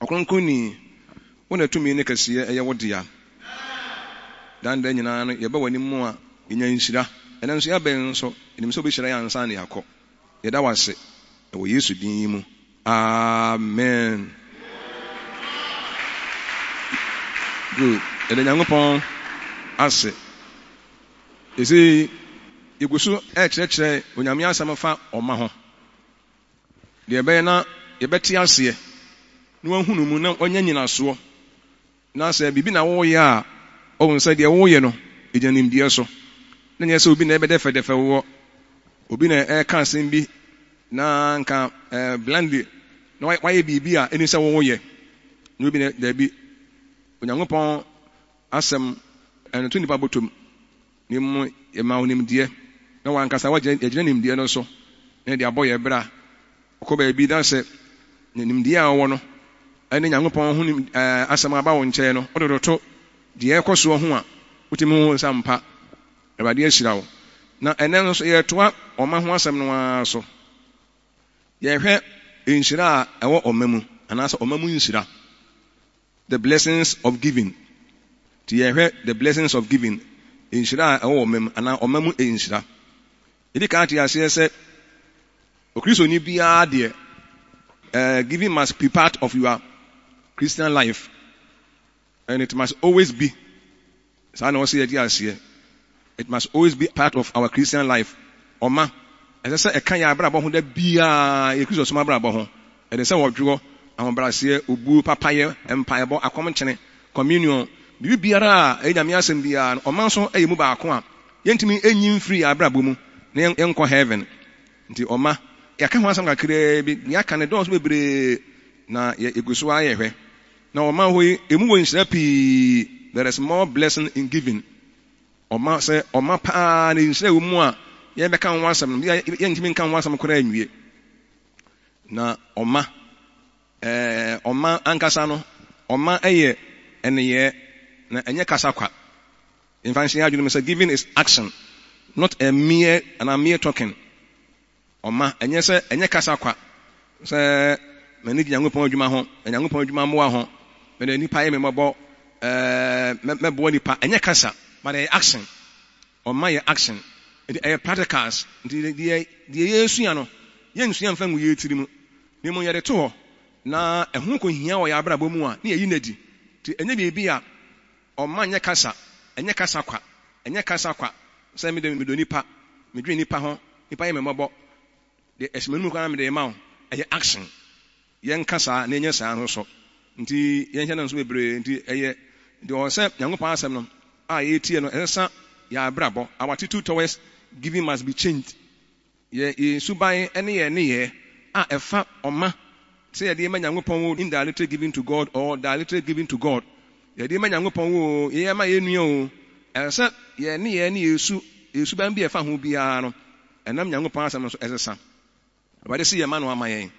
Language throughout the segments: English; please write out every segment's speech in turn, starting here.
Okonkuni wona tumi ne kasiye eye wodea danda nyina no yeba wani mu a nya nhira enanso ya ben so enimso be hira ya ansa ne yakọ yeda wase ewo Yesu din mu amen good enyangopon ase ese igusu ekyekye onyame asam fa oma ho de be na yebeti ase no ahunu mu na onya nyinaso na ase bibi na wo ye a onse de wo ye no ejanim die so na nya se obi na ebede fede fe wo obi na e kan sen bi na nka blandi no wa ye bibi a eni se wo ye no obi na da bi onyangopon asem eno tuni pa botom ni mu e ma onim die na wa nka sa wa ejina nim die no so na de aboye bra ko ba bi da se nim die a wo no ene nyangopon ho nim asem aba wo nche no ododoto die ekoso ho a utimu ho sampa ebade ahira wo na ene no so ye toa oma ho asem no aso ye hwe nhira a ewo omamu ana so omamu nhira the blessings of giving ye hwe the blessings of giving inshira ewo mem ana omamu inshira idi ka ati ase se okristo ni bia de giving must be part of your Christian life and it must always be so na ose ati ase it must always be part of our Christian life oma ese se e kan ya brabo ho da bia e kristo so ma brabo ho ede se wodwo ahobrase obu papaye empire bo akomchene communion bibiara enyame asem bia no omanso eyemu ba ako a yentimi enyin free abrabo mu na enko heaven nti oma yaka ho asam kakre bi yaka ne do so bebre na egusu ayehwe na oma hoyi emu won hira pi there is more blessing in giving oma say oma pa na hira wo mu a ye beka ho asam yentimi nka ho asam kora anwie na oma oma ankasa no oma eye ene ye na enye kasakwa in fact she argued that giving is action not a mere token oma enye se enye kasakwa se mani nyango pon adwuma moa ho me na nipa ye mebo mebo nipa enye kasa but action oma ye action the practicals the Yesu ya no ye nsuya mfa ngu ye tirimu ni mo ye de to ho na ehun ko hia wo ya abrabo mu a na ye nadi ti enye bibi a oma enye kasa kwa se me do nipa me dwini nipa ho nipa ye mebo de esmenu kwa me de ma ho eye action yen kasa na enye saa ho so nti yen hye na so bebre nti eye de o se nyangopa asem no a ye tie no ensa ya abrabo our attitude towards giving must be changed ye suban ene ye a efa oma se ye de ma nyangopon wo indirectly giving to God or directly giving to God yedi ma nyangopon wo ye ma ye nua o ese ye ne yesu ban bi e fa ho bia no enam nyangopon asam so esesa abade si ye ma no amayen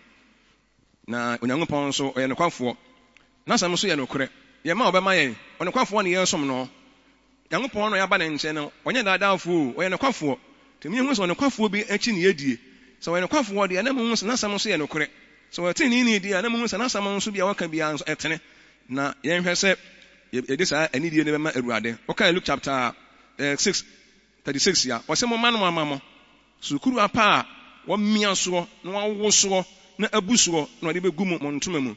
na onyangopon so ye nokwafo na asam so ye nokre ye ma obema ye onyangopon ne ye som no nyangopon no ya ba ne nche no onye dadafo o ye nokwafo temi hu so nokwafo bi achi ne yedie so ye nokwafo de enam hu so na asam so ye nokre so ye tin ni di enam hu so na asam so bia waka bia so etene na ye hwese this any day never eruade okay Luke chapter 6:36 ya o se mo manu amamo sukuru apa wo mia so no wo so na abuso no de begu mo ntoma mu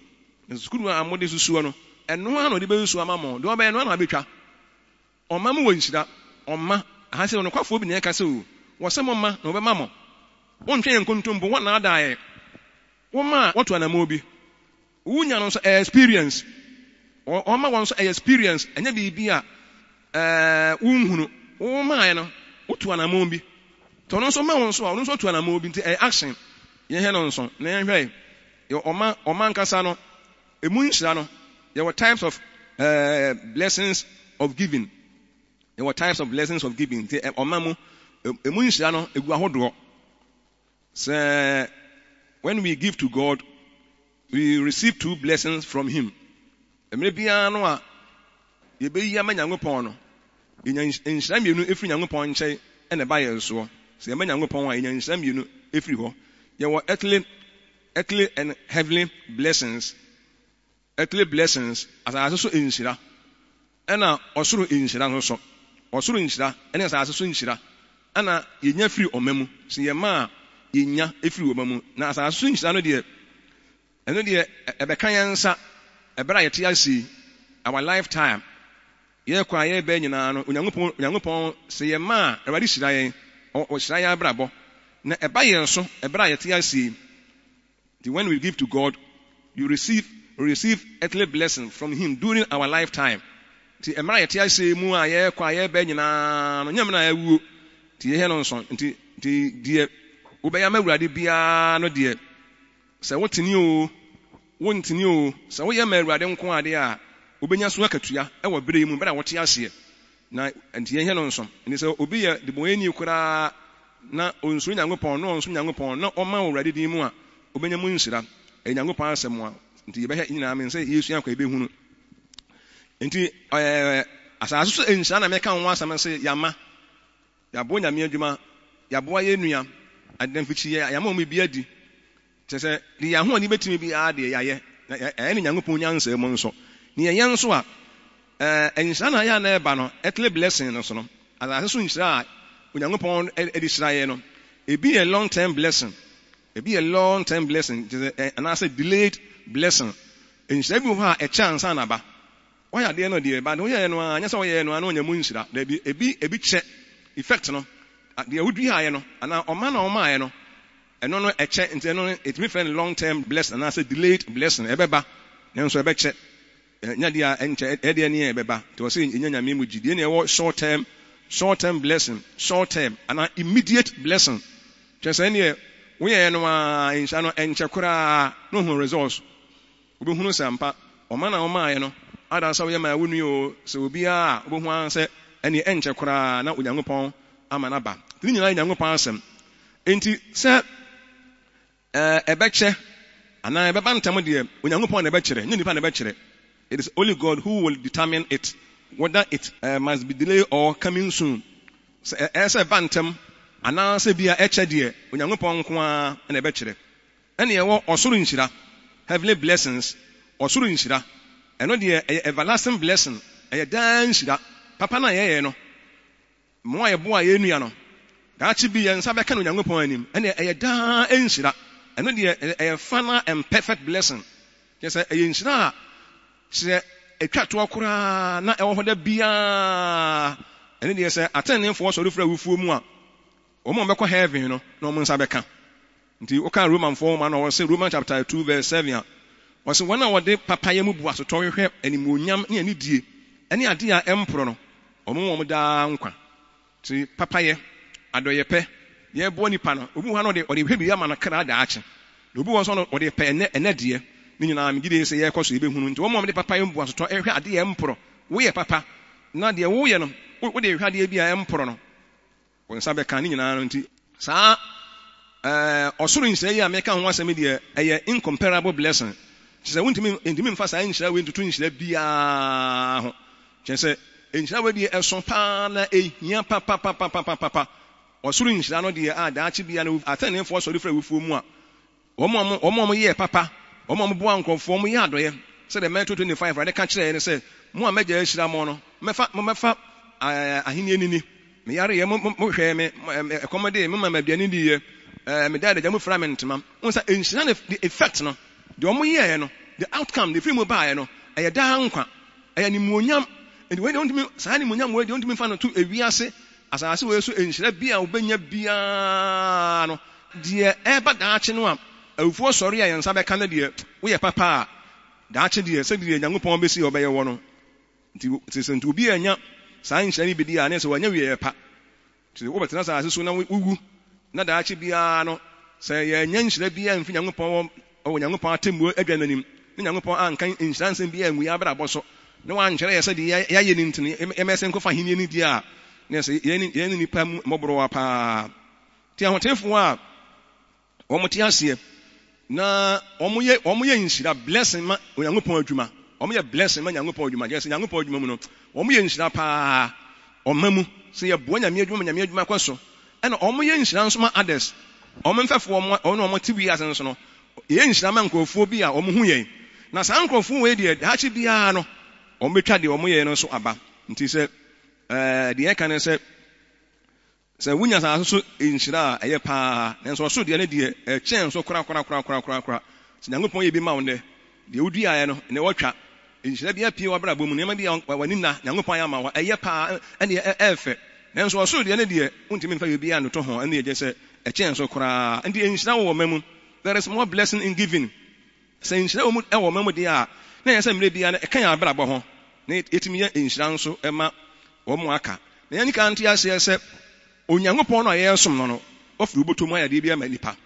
sukuru amode susuo no eno ano de besu amamo de oba eno ano abetwa oma mo wonchira oma ha se no kwafo bi ne ka se o wo se mo ma no be mamo wo ntwe nkontombo wo na adaaye wo ma wo to na mo bi wo nya no so experience oma won so experience anya bibi a unhunu wo maye no wotu ana mo bi to no so ma won so won so tu ana mo bi nti action ye he no so na ye hwe ye oma nkasa no emu nhira no there were types of blessings of giving nti oma mu emu nhira no egu ahodo so when we give to God we receive two blessings from him emrebia no a yebeyi amanyangopon no enhyira mienu efri nyangopon nche ene ba yeso se amanyangopon a enhyira mienu efri ho ye wo earthly and heavenly blessings earthly blessings as I also in Shira. Anna or Suru in Shira also. Or Suru in Shira, and as I also in Shira. Anna, ye near free or memo. See ye ma, ye near if you memo. Now as I swing, I know dear. And no dear, a becayansa, a bright TIC, our lifetime. Ye quiet benyan, Yangupon, say ye ma, a radishai, or Shia Brabo. Now a buyer so, a bright TIC. The one we give to God, you receive earthly blessing from Him during our lifetime. Ti emra yete ase mu aye kwa ye be nyina no nyam na ewu ti he no nson nti die obeya mawurade bia no die se wotini o se wo ye mawurade nko ade a obenya so akatua e wo bere mu be na wote ase na nti he no nson nti se obi ye de boye ni kura na onso nyangopon no onso nyangopon na o ma wurade din mu a obenya mu nsira e nyangopon asem a nti ye be he nyina me se yesu akwa be hunu nti asaso ensa na meka nwa asama se yama yabo nya me adwuma yabo aye nua adan fichi ya yama o me bia di tese de ya ho ni betimi bia ade ya ye e ne nyangopon nya nsa mu nso ne ye nso a ensa na ya na eba no etle blessing no so no asaso nsira onyangopon edi sira ye no ebi a long term blessing and I say delayed blessing ensa bi ho a chance na ba. Why are they not there? But we are no. I just say no. I know you munchida. There be a bit check effect no. There would be high no. And now Oma no. And no a check. And no it me friend long term blessing. And I say delayed blessing. Ebeba. You so ebe check. Nyadia enche edia ni ebeba. To say nyanya mi muji. Dey na short term blessing. Short term and an immediate blessing. Just any we are no enche kura no hu resource. Obi hunu sampa. Oma no. Ada saw yema wunu so bia obo ho anse ene enche kura na onyankopon amana ba ni nyina onyankopon asem enti se ebeche ana ebeba ntam de onyankopon na ebechere nyi nipa na ebechere. It is only God who will determine it whether it must be delayed or coming soon. Se ese bantam ana se bia eche de onyankopon kwa na ebechere ene yewo osoro nhyira heavenly blessings osoro nhyira. And not the everlasting blessing. I dance that Papa na ye no. Mo aye bo aye nua no. That should be and sabe kan Onyankopon anim. And I dance that. And not the final and perfect blessing. Just say nshira. Say etwa to akora na e wo hoda bia. And the say attending for so refra wufuo mu a. O mo mbekọ heaven no na o mo sabe kan. Nti o kan Roman 4 man o say Roman chapter 2 verse 7. Was one hour day papa mu bua so toy hwe ani munyam ne ani die ani ade a empro no omom da nkwa ti papa ye adoye pe ye bo ni pa no obi ho no de ode hwe bi ama na kra da ache obi won so no ode pe ene de ni nyina me gide se ye koso ebe hunu nti omom de papa mu bua so toy hwe ade empro wo ye papa na de wo ye no wo de hwe ade bi a empro no won sabe kan ni nyina no nti sa osoro nse ye ameka ho asem de ye incomparable blessing. She said, "Won't me fast? I shall win to twin. She said, "And shall we be a son pana a young papa or soon shall not dear that be an attendant for so different with Fumua. Omo, yeah, papa, Omo Buanco for me, Adoya, said the man 225, rather catch there and said, Mua Major Shramono, Mefa, I Hinini, Miari, Moshe, accommodate Mamma Bianini, my dad, the Jamuframent, ma'am, once I incident the effect no. The omoye no the outcome the free mobile no e da nkwa e animonyam and when don't me say animonyam we don't me fa no to ewiase asase we so enhyira bia obenya bia no de e ba da ache no am awufu osori ya nsa be kana de we papa da ache de se de nyangopon be si obeye wo no nti se ntu bi anya sa enhyira ni bidi ane se wanya we pa nti wo betena sa asase so na wugu na da ache bia no se ye nya enhyira bia mfi nyangopon o Onyankopon atemmu adwananim ne Onyankopon ankan insurance bi anwi abra boso ne wa nkyere yesa di ya ye ni ntini emese nko fa henie ni di a ne se ye ni nipa moboro wa pa ti ahotefo a o moti ase na o moye insira blessing ma Onyankopon adwuma o moye blessing ma Onyankopon adwuma je se Onyankopon adwuma mu no o moye insira pa o mamu se ye bo nyame adwuma kwaso ene o moye insira nso ma others o memfefo o no o moti wi ase nso no ye nhyira man kofo bi a omo hu ye na san krofun we de hachi bia no o metwa de o moye no so aba nti se de e kan se se wunya san so inshira eye pa nso so de ne de e chen so kora se nyangopon ye bi ma wonde de wudi aye no ne wotwa inshira bia pie wabra bomu ne ma bia wani na nyangopon ya ma eye pa ene efe nso so de ne de untimi fa ye bia no to ho ene ye je se e chen so kora ndi inshira wo mamu. There is more blessing in giving. Saying, "Shall we remember the hour?" Nay, some may be an account about a bohon. Nay, 8 years in Shanso, Emma, or Moaka. Nay, any country I say, except on young upon a year, some no of Rubo to my idea, my nipa.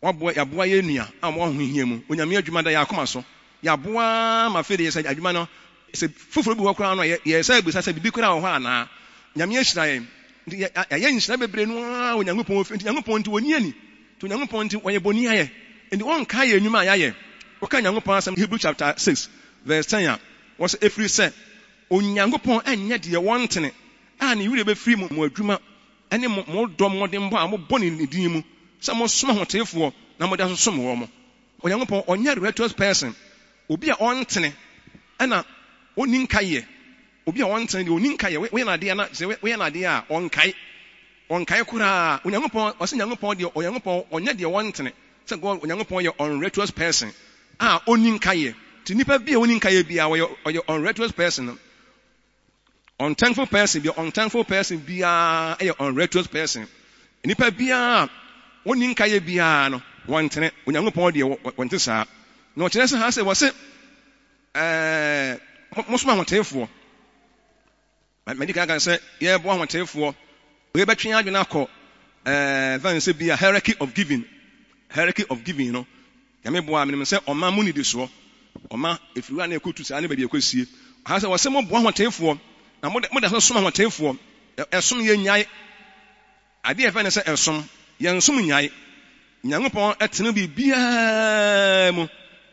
One boy, a boy, near, and one him, when a mere Jumada Yacomaso. Yabua, my fiddy, said Admano, is a full crown, yes, I was a big crown, Hana, Yamish time. A young shabby brain, when young upon to a yenny. To young point when you boniae, and the one Kaya Numaye, Okanyango pass and Hebrew chapter 6, verse 10 was every set. O Yangopon and yet ye wanting it, and you will be free more drama, and more dumb more than one more bonny in the demo, some more small tail for, no more than some warmer. O Yangopon or yet retros person, will be a wanting it, and a onin Kaye, will be a wanting you Ninkaye, when I dare not say when I dare on Kaye. On Kayakura, when young upon or young upon your or young upon or yet your wanting it, so go on young upon your on retros person. Ah, owning Kaye, to nipper be owning Kaye be our or your on retros person. On thankful person, your on thankful person be a on retros person. Nipper be a owning Kaye be a wanting it when young upon your want this out. No, Chesson has it was it. Most man want to for. My medical can say, yeah, boy, want to for. We between you and I, then say be a hierarchy of giving, You know, I mean, boy, I mean, say, "Oma money this war, Oma if you are not able to see anybody, you could see." I say, "Well, say more boy want to for, now more that's not some want to for. Some ye nyai, I did even say some, ye some nyai. Nyango pon etinu bi biya mo,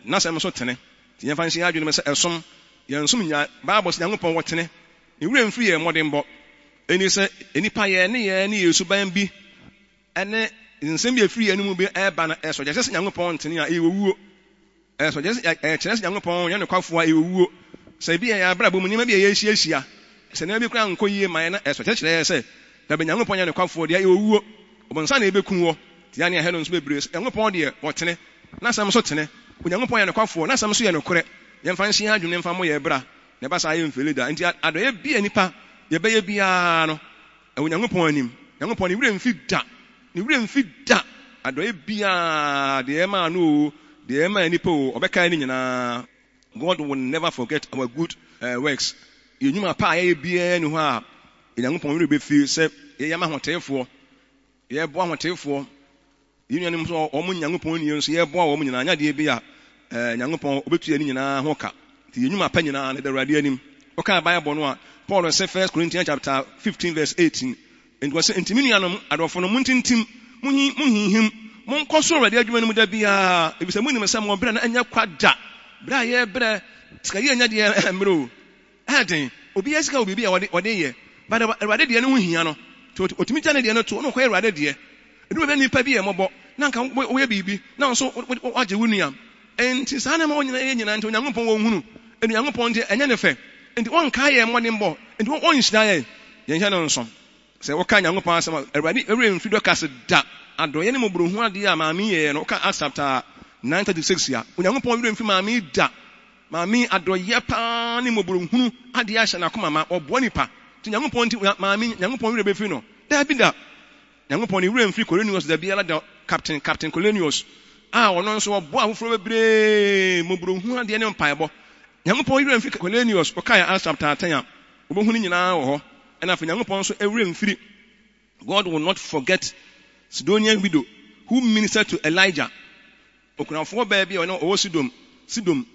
na say mo so tene. Ye even say I do me say some, ye some nyai. Bible say nyango pon what tene. You will free ye more than bo. Any say any pay any suban be and send me a free and be air banner as well. Just young upon Tina, you woo as well. Just young upon Yan Kafua, you woo. Say be a brabum, maybe a yesia. Send every crown coy minor as well. Say, there be young upon Yan Kafua, you woo. Upon Sunday Becuo, Tiania Helen's Babrius, young upon dear, what tenor, not some certain, with young upon Yan Kafua, not some sooner correct. Yan fancy, I do name for my bra. Never say I am Felida, and yet I don't be any pa. Ye be biano and when young upon him wouldn't fit that I do bia the Emma no the Emma any po or becana. God will never forget our good works. You knew my pie bien who young upon will be feel said Yama hotel for ye boy hotel for union or moon young upon you see a boy woman and yet be a young upon obituary hoka. You knew my penny and the radianum. Okay, Bible no. Paul said 1 Corinthians chapter 15 verse 18. And was intimidianum adofo no muntin tim munhin him mon koso already adwuma no da bia e bi se munim sam obra na anya kwada bra ye bra sika ye anya de emro adin obi asika obi bia wode ye but already de no hia no to otimi tane de no to no kwa already de edu be nipa bi ye mobo na nka wo ye bibi na so waje wunua enti sana ma onyina ye nyina enti onyankopon wo hunu enu onyankopon de enya ne fe. And the one Kaya and one in Bo, and the one is dying. Yanson. Say, what kind of pass? A ready, a real Fido Castle da. And do any more Bruma dia, Mammy, and Oka asked after 936 years. When I'm upon you, Mammy da. Mammy, I do Yapa, Nimobrum, who Adias and Akuma or Bonipa. To young point, Mammy, young upon you, Befino. There have been that. Young upon you, and free Colonius, the Biala, Captain Colonius. Ah, or non so a boy from a brave Mobrum, who are the Empire. Young Paul, you and Fick Colenius, Okaya asked after Tanya, Ubunina, and after young Ponso, every and free. God will not forget Sidonian widow who ministered to Elijah. Okuna for baby or no, or Sidum,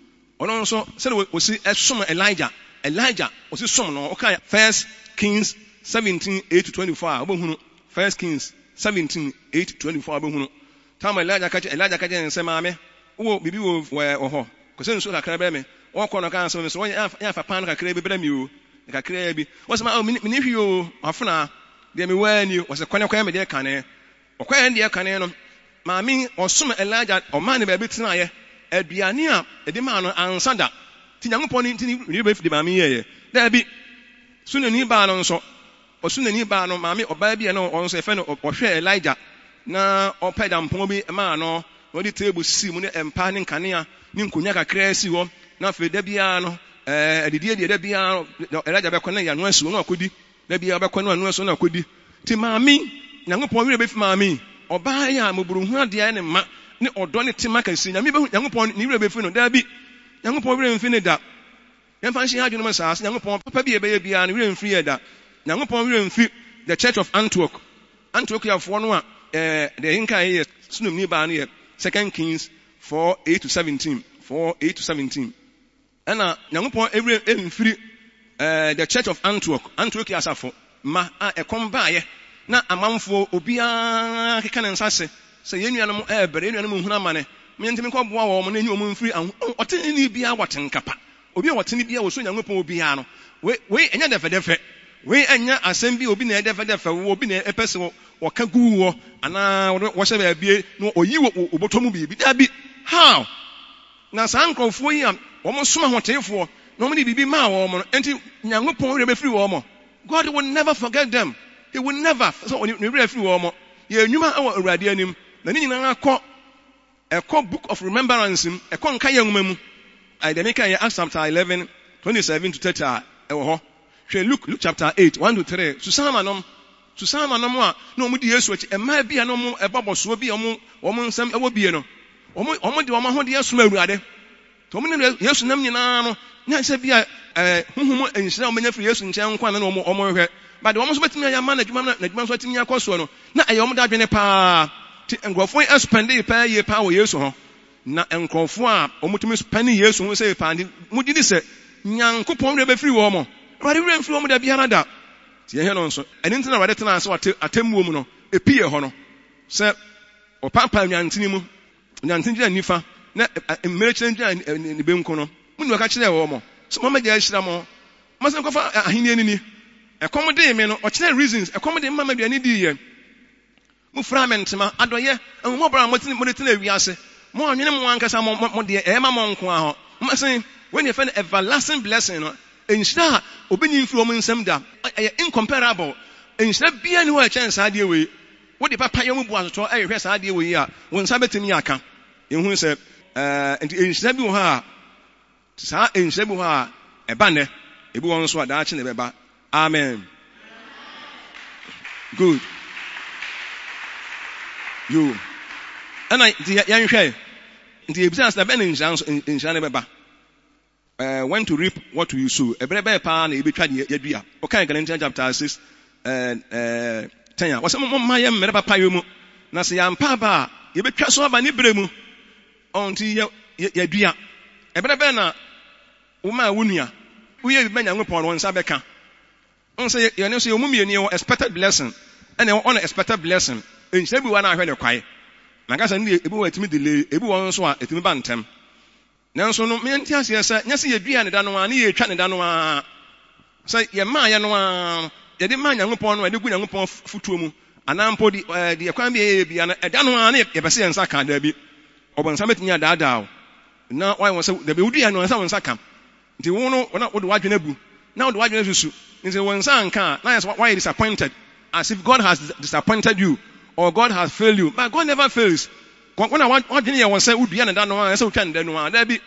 or also said was see as some Elijah was his son, okay, 1 Kings 17:8-24, Ubunu, 1 Kings 17:8-24, Ubunu. Time Elijah catch and say, Mammy, oh, baby, where or her, because so I can me. Or corner council, Miss Roy, if a pan can crave blame you, like a crabby. What's my own you or funa? They may wear you, was a corner came dear cannon, or quite dear cannon, Mammy, or some Elijah, or man, baby, Edbiania, Edimano, and Sanda. Tinamponing, Tinibif, the Mammy, there be soon a new barn so, or soon a new barn on Mammy, or Baby, and on Sefano, or Share Elijah. Na or Pedam Pombi, a man, or the table, Simon, and Pan in Cania, Ninkunaka Cresio, not for Debiano, the dear Debiano, Elijah Bacone, and Wesson, or could be Debia Bacone, and Wesson, or could be Timami, Nampomi, with Mammy, or Baya, Mubruha, the animal. Ne odone timaka si nyame behu nyangopon ni wure befi no da bi nyangopon wure mfi ne da nyamfa hye adwene ma saase nyangopon papa bi ebe bia ne wure mfi ye da nyangopon wure mfi the church of Antioch yafo no a the inka ye sunum ni ba no ye 2 Kings 4:8-17 4:8-17 ana nyangopon ewure emfiri the church of Antioch yasafo ma a komba ye na amamfo obia keka ne nsase say yenuanom ebere yenuanom huna mane me ntimi ko boa wo mo na nyuo mo mfiri otene ni bia watenkapa obi otene bia wo so nyangopon obi ha no we enya defedefe we enya asem bi obi na defedefe wo obi na epese wo ka guwo ana wo hye ba bie no oyi wo obotomu bibi da bi how na sankrofo yi am wo mo soma hotefo no mo ni bibi ma wo mo enti nyangopon re be firi wo mo. God will never forget them. He will never so ni re firi wo mo ye nyuma awo urade anim. A book of remembrance, a con Kayamum. I then make Acts chapter 11, 27 to 30. Luke chapter 8, 1 to 3. Susama no more, no media switch, and might be a no more a bubble so be a moon, woman, some a wobiano. Omod, Omahodi, yes, well, rather. Tomino, yes, Namino, Nasabia, whom and so many years in Chan Quan no more, but almost waiting a management, like man's waiting a cosono. Not a Omad Benepa. Nkrofo expande pa ye pa wo Yesu ho na nkrofo a omutumi spend Yesu ho se pa ndi mudidi se nyankopon re be firi wo mo wade re firi wo mo da bia na da ti ehye no nso eni ntina wade tena se atemwo mu no epie ho no se opampa nyantini mu nyantini da nifa na mmereche ndia ne benko no munu aka kire wo mo so mama je ahira mo ma se nkofa ahini enini ekomde me no okire reasons ekomde mama bia ni di ye Fragmentma adoye and more brown motin monetary wiase. More minimum one cassa more dear Emma Monquaho. Massin, when you find everlasting blessing, and star obeying from Semda, incomparable, and shall be anywhere chance idea way. What the papa was to a rest idea we are when Sabatiniaka. In whom said, and in Sebuha, Sa in Sebuha, a banner, a buon swat arching the Baba. Amen. Good. You and I, the young share the absence of any chance in Shanababa. When to reap what you sow, a brave pan, a bit yet. Okay, Galatians chapter 6, 10. Was some of my young Merapa Payumu, Nasiam Papa, you be cast over an Ibremu on to Yadia, a brabana, Uma Wunia. We have been upon one Sabeka. On say, you know, your mummy and your expected blessing, and your unexpected blessing. In Sabu, when I heard a cry, Nagasa knew it would me delay, it would so at the bantam. Nanso no mentias, yes, Nancy, a beer and a danoa, near Chanadanoa. Say, ye Mayanoa, ye did mind upon when you go upon Futumu, and Ampo the Acambi, and a danoa, ever see and Saka, there be. Or when somebody near Dadao. Now I was the beauty and one someone Saka. The one would watch Nebu. Now the watch Nebu is one Sanka. Now that's why disappointed, as if God has disappointed you. Or God has failed you. But God never fails. When I want one year, one said, "Would be another one." I said, "We can't do one." There be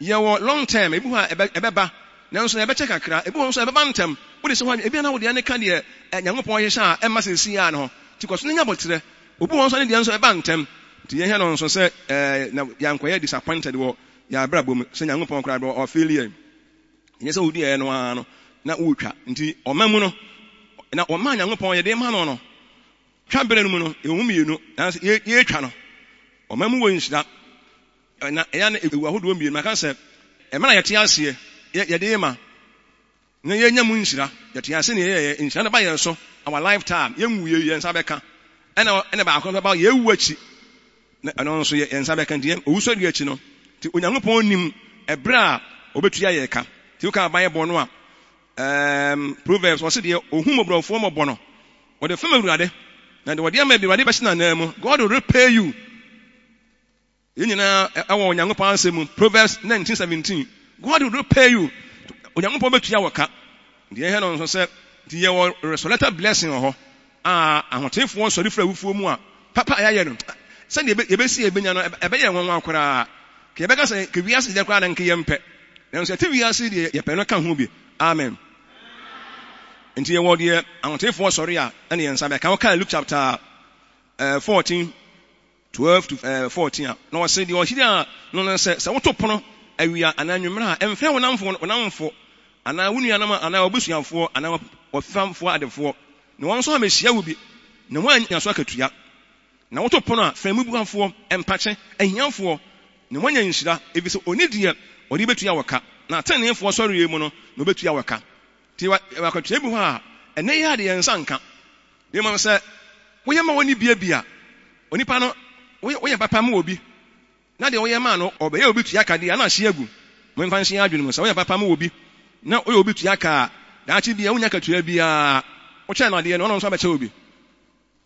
your long term. Ebu ha ebeba. Now so ebe check akra. Ebu also ebe ban term. What is one? Ebi na wo di ane kandi e. Nyango po yesha. Emma se siya no. Tiko so niya botire. Ebu also ni di anso ebe ban term. Ti yehe no so se na yankoye disappointed wo ya brabo se nyango po akra or failure. Yesa wo di e no ano na utwa. Nti omamu no na oma nyango po ye de ma no no. Chamberlain, you know, as ye channel. Or Mamu wins that. And I would be my cancer. A man at Tiasia, yet Yadema. No Yamunshira, that Tiasin in Santa Bayer, so our lifetime, young we and Sabaka. And about you watch it. And also, and Sabakan DM, who said Yachino, to Unamponim, a bra, Obetriaca, to come by a bonoa. Proverbs was the Ohumobro form of Bono. Or the family rather. And what dear may be ready, but God will repay you. Proverbs 19:17. God will repay you. The resurrected blessing. I'm taking for sorry for Papa, I Send the Amen. Into your word here, I'm taking for sorry. And the answer I can Luke chapter 14. 12 to 14. No, I said, you are here. No, I said, so what to Pono, and we are an annual and fair one for, and I wouldn't anama and I will bush for, and I will farm for at the four. No one saw me, she will be no one in your secretary. Now, what to Pono, Framuba for, and Patchen, and young for, no one in Shida, if it's only dear, or liberty our car. Now, 10 years for sorry, mono, no bet to our car. Tiwaka Tibuha, and they had the Sanka. The man said, we are only beer. Only Pano. We are Papa Mobi. Now the Oyamano or be able to Yakadi and Asiabu. When fancy arguments, we are Papa Mobi. Now we will be to Yaka. That should be a Unaka to be a Ochana, the Anon Sabatobi.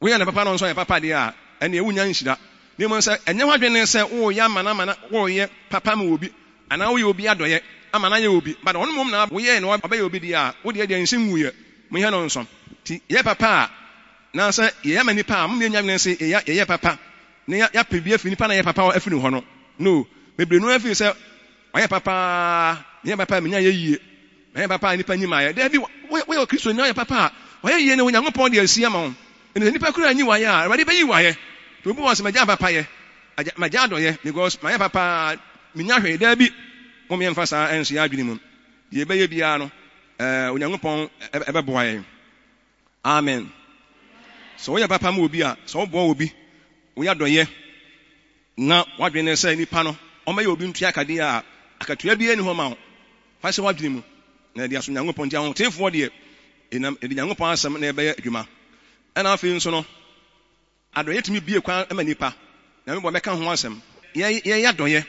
We are the Papa on Soya Papa, they are, and the Unansida. They must say, and never been said, oh, Yamanamana, oh, yeah, Papa Mobi. And now you will be a doyer, Amana will be. But on moment, we are no Abbey will be the are. What the idea in Simuya? We had on some. Ye Papa. Now, sir, Yamani Pam, Yamani say, Ye Papa. Near PBF in Pana Papa F. No, maybe no if you say, I Papa, near Papa, Mina ye, Papa, Nipanimaya. There be well, Christian, no, Papa. Why are you know when I'm upon your Siamon? And then if I could knew I are, ready by you wire. To was my Java Papa, my Jado, yeah, because my Papa, Minahe, there be Womian Fasa and Siaginum. Ye Bayiano, when I'm upon ever boy. Amen. So, your Papa will be, so boy will be. We are doing now. What we say in Pano, or may you be in Tiacadia, I can tell you any home. Pass what dream. Now, there's some young point down, 10 40 in a young pass, some nearby Juma. And I feel so no. I do it me be a crown and manipa. Now, what I can want them. Yea, doye.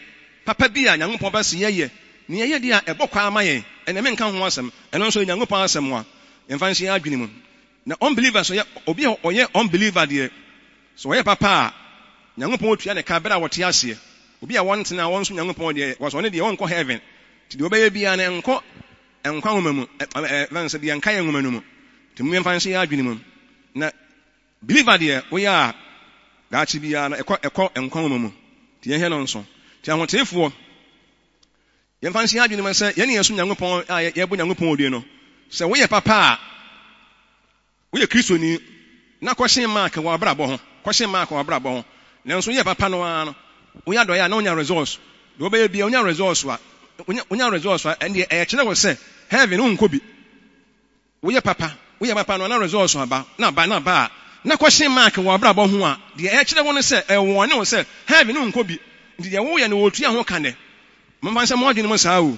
Papa dear, young Pompas, yea, near dear, a book, and a man can want them, and also young pass someone, and fancy argument. Now, unbelievers, or ye unbeliever, dear. So here, Papa, young poetry and a cabana what he has here. Be a once and a once young poet was only the uncle heaven. To do baby and uncle and common, Vance the unkind woman. To me and fancy argument. Now, believer, dear, we are that she be a court and common. Dear Henonson, tell what if for young fancy argument, sir, any assume young poet, I ever young poet, you know. So we are Papa, we are Christian. Now, question mark or brabo. Question mark or brabo. Now, so yeah, Papa Noano. We are doing your resource. Do be on your resource. We are resource, and the actual was said, Heaven, uncobi. We are Papa on our resource. Now, no question mark or brabo. The actual one said, I want to say, Heaven, uncobi. The away and old tree and walk on it. Mamma, some more than Mosau.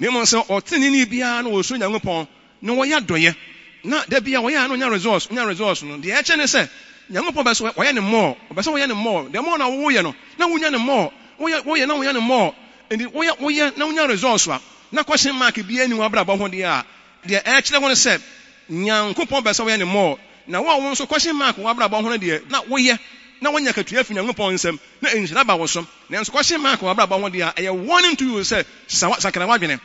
Nemosa or Tinini Bian or Sudan upon. No, we are doing. Now, there be a way on your resource, no, the action is said, young Pompers, why any more, but so we any more, the more now we know, now we any more, we are now we any more, and the we are now your resource. Now, question mark be any more about what they are. They actually want to say, young Pompers, we any more. Now, what wants a question mark about what they are, not we are, now when you can tell you, young Pompers, no, in Shabba was some, there's question mark about what they are, I want him to say, somewhat Sakanawagin,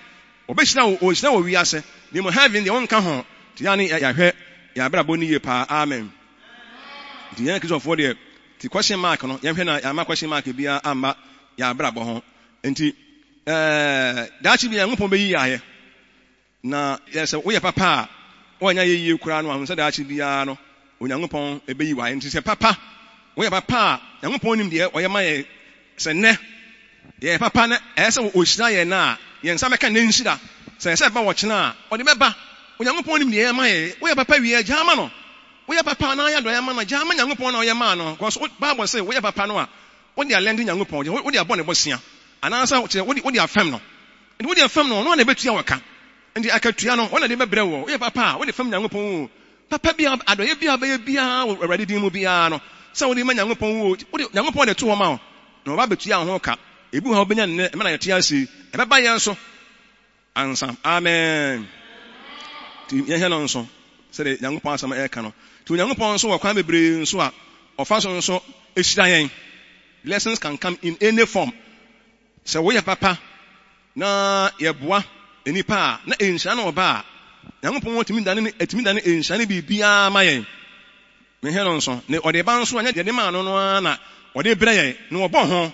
or best now, or is now we are, say, they will have in their own cajon. Tiani ya yabraboni pa amen. The young kids of what the question mark on Yamhena Yama question mark be a ama yabrabo. And that should be a mupombe. Na yes we Papa or ye Ukrano and said that should be ano when young a baby and she said Papa we Papa young pon him dear or yama say ne ye Papa ne as ushna na yen some can shida say about watchna or the member. When you upon him, the Amay, we are Papa, we are Germano. We are Papa, and I are German, young upon our Yamano, because what Bible says, we are Papa Noah. When they are landing young upon you, what they are born in Bosnia. And answer what they are family. And what they are family, no one ever to your camp. And the Acatriano, one of the Brewer, we are Papa, what the family young upon. Papa be up, I do be already Dimubiano. So the man young upon wood, young upon the 2 amount. No rabbit young walker. Ibu Hobinian, Mana TRC, and Papa Yanso. Answer, Amen. Yanson said a young pass on my air canoe. To young ponds or crime brain swap or fasten so it's dying. Lessons can come in any form. So we papa na yeboa enipa na enhya na oba na ngonpon timi dane enhya ne bibia ma yen me he no so ne ode ba nso anya de ma no no na ode bere yen no obo ho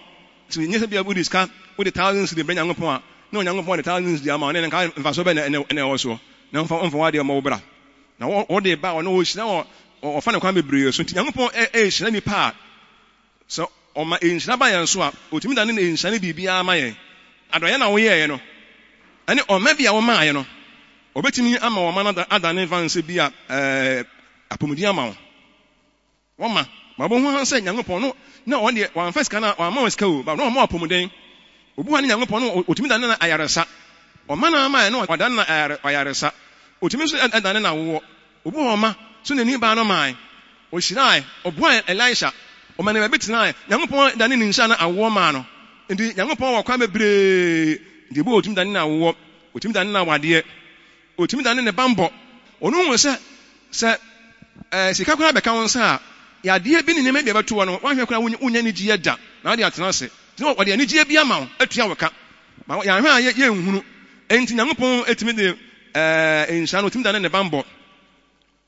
so enye se bia buddhist ka with the thousands de benya ngonpon a na onyangonpon de thousands de ama ne nka mfaso be na ewo so na mfa wa de ma obra na ode ba ono o hira o fa ne kwa bebre so nyangonpon e hira ni pa so o ma enhya ba yen so a otimi dane enhya ne bibia ma yen adoye na wo ye no ani o ma bia wo ma ye no obetimi ama wo ma na adane vanse bia apomudi ama wo wo ma bo hu han se nyangopon no na wo de wan first kana wan ma wo ska wo ba no ma apomuden obu han nyangopon no otimi dane na ayaresa o ma na ama ye no odan na ayaresa otimi so adane na wo obu ho ma so nani ba no mai o shirai obu han Elisha o ma na betina nyangopon dane ni nsha na awo ma no ndi nyangopon wo kwa mebre ndi bo otimi dane na wo otimi dane na wade otimi dane ne bambo onu hu se sika kwa beka won sa ya de bi ni ne mebia beto wo no wan hwe kwa unya ni giye da na ade atenase ndi wo de ni giye bi ama wo atua woka ma ya hwe aye ye nhunu enti nyangopon etimi de enhya no otimi dane ne bambo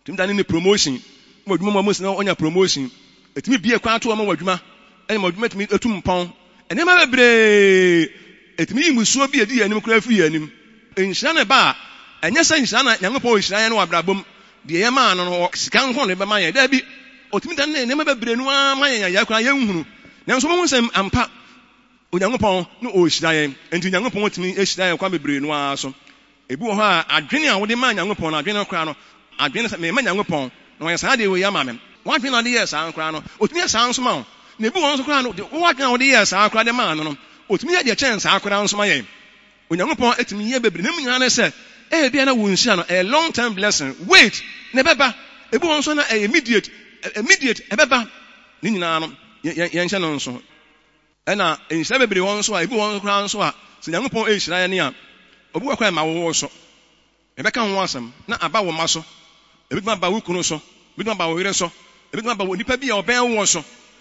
otimi dane ne promotion wo dwuma mo sina onya promotion etimi bi ekwa ato wo ma wadwuma eni ma dwuma etimi etum pon enema bebre etimi musuo bi edi yanim kura firi yanim enhya ne ba enye se enhya na nyangopon enhya ne wabrabom de ye ma no no sika nko ne be ma ye da bi otimi dan ne ma bebre nu a ma ye ya kura ye nhunu nanso mo nsem ampa onyangopon no ohira ye enti nyangopon otimi ehira ye kwa bebre nu a so ebi wo ha adwene a wo de ma nyangopon na adwene kura no adwene se me ma nyangopon no ye sa de we ya ma me wo adwene na de ye sa nkura no otimi ye sa nso ma wo na ebi wo nso kura no wo adwene wo de ye sa akura de ma no no otimi ye de chance akura nso ma ye onyangopon etimi ye bebre ne mu nyane se e bia na wo nsia no a long term blessing wait ne beba ebi won so na immediate e beba ni nyina no ye nsia no nso e na nsia bebre won so a ebi won kra nso a se nyangopon e hira ya ne a obu akwa ma wo so e beka ho asem na aba wo ma so ebi ma ba wo kunu so ebi ma ba wo hire so ebi ma ba wo nipa bi a oben wo so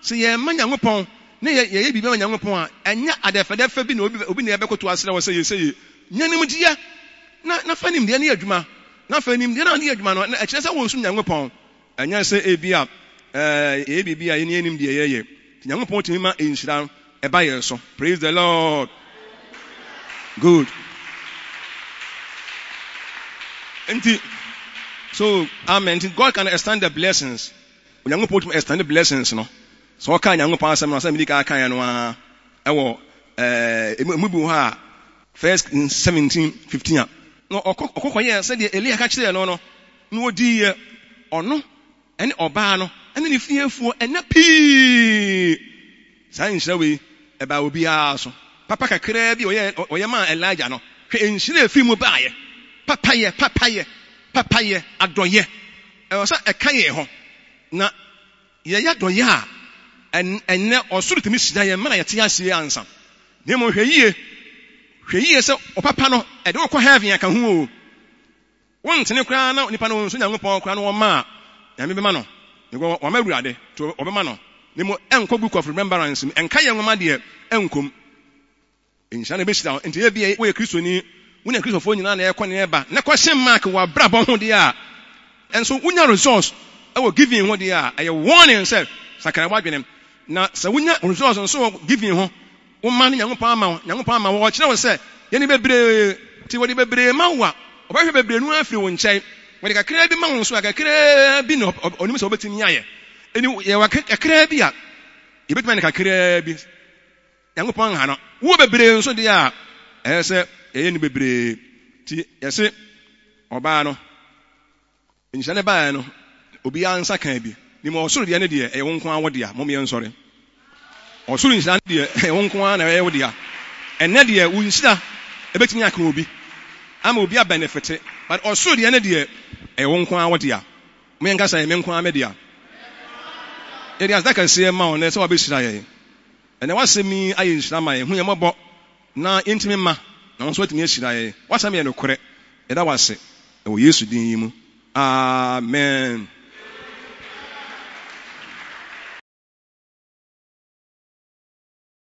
se ye ma nyangopon na ye bi be nyangopon a enya adefede fa bi na obi na ebekoto asere wo se ye sey nyanim dia na fanim de na adwuma na fanim de na ne adwuma no e kire se won sum nyangopon anya se ebia ebibia ye ne enim de yeye nyangopon timi ma enhira e ba ye so praise the Lord good enti so amen God can extend the blessings nyangopon timi extend the blessings no so ka nyangopon asem no asem di ka kan no a e wo mubu ha first in 17:15 no okoko ye said Elia ka kire no no no odi ye ono ene oba no ene ne fiefuo ene pii sai nshira we e ba obi aso papa kakra bi oye ma Elijah no hwe nshira efi mu ba ye papa ye adoye e wo sa e kan ye ho na ye ya doye a ene osoro timi sida ye ma ye te ahie ansa ne mo hwe ye hweye se opapa no e de wo kwa heaven aka hu o won tene kra na nipa no so nyangopon kra no ma ya me be ma no ne go wa ma ruade to obema no ne mo enko book of remembrance enka ye nwoma de enkom enhya na be sida nti ye bia wo ye Kristo ni wo na Kristofo nyina na ye kɔ ne ba na question mark wa brabo ho de a enso wunya resource e wo giving ho de a e warning self sakara wadwene na se wunya resource enso giving ho o ma ni nyangopon ama wo kire wo se ye ni bebre ti wo di bebre ma wo oba hwe bebre nu afiri wo nkyai wo di kakra bi ma wo so kakra bi no onim so obetimi aye eni ye wa kakra bi a ye betimi kakra bi nyangopon ha no wo bebre nso de a eh se ye ni bebre ti ye se oba no enjane ba no obi ansa kan bi ni mo osoro de ne de ye wonko awo de a mo me nsore Or soon is Andia, and Nadia will insta a betting Yakubi. I will be a benefit, but also the Anadia, a Wonquawadia. Mengas, I menqua media. It is like I say a mound, that's all I and I was me, I am my, who am I bought? Now intimate ma, no sweating yesterday. What's I mean, correct? And I was it. Oh, yes, Amen.